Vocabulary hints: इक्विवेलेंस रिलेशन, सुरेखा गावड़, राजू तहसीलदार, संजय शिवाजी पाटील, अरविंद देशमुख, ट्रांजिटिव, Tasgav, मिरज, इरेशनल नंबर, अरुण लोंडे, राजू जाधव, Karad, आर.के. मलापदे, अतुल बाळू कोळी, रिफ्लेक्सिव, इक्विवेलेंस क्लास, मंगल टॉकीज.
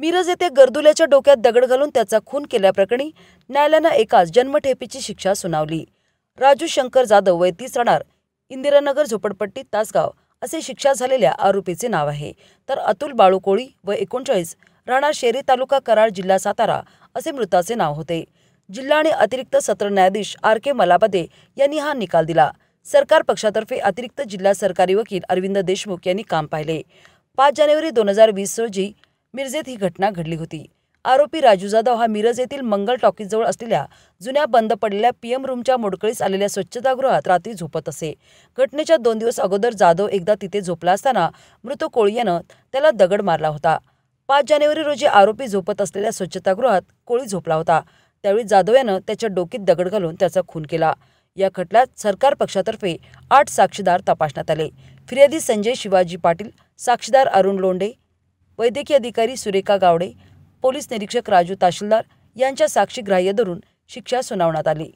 मिरज येथे गर्दुल्याच्या डोक्यात दगड घालून त्याचा खून केल्याप्रकरणी न्यायालयाने एकास जन्मठेपेची शिक्षा सुनावली। राजू शंकर जाधव वय 30 राहणार इंदिरानगर झोपडपट्टी तासगाव असे शिक्षा झालेल्या आरोपीचे नाव आहे, तर अतुल बाळू कोळी वय 39 राहणार शेरी तालुका कराड जिल्हा सातारा असे मृताचे नाव होते। जिल्हा आणि अतिरिक्त सत्र न्यायाधीश आर.के. मलापदे यांनी हा निकाल दिला। सरकार पक्षातर्फे अतिरिक्त जिल्हा सरकारी वकील अरविंद देशमुख यांनी काम पाहिले। 5 जानेवारी 2020 रोजी मिरजेत ही घटना घडली होती। आरोपी राजू जाधव हा मिरज येथील मंगल टॉकीज जवळ असलेल्या जुन्या बंद पडलेल्या पीएम रूमच्या मोडकळीस आलेल्या स्वच्छतागृहात रात्री झोपत असे। घटनेच्या 2 दिवस अगोदर जाधव एकदा तिथे झोपला असताना मृत कोळी याने त्याला दगड मारला होता। 5 जानेवारी रोजी आरोपी झोपत असलेल्या स्वच्छतागृहात कोळी झोपला होता, त्यावेळी जाधव याने त्याच्या डोक्यात दगड घालून त्याचा खून केला। या खटल्यात सरकार पक्षातर्फे 8 साक्षीदार तपासण्यात आले। फिर्यादी संजय शिवाजी पाटील, साक्षीदार अरुण लोंडे, वैद्यकीय अधिकारी सुरेखा गावड़, पोलीस निरीक्षक राजू तहसीलदार यांच्या साक्षीग्राह्य धरून शिक्षा सुनावण्यात आली।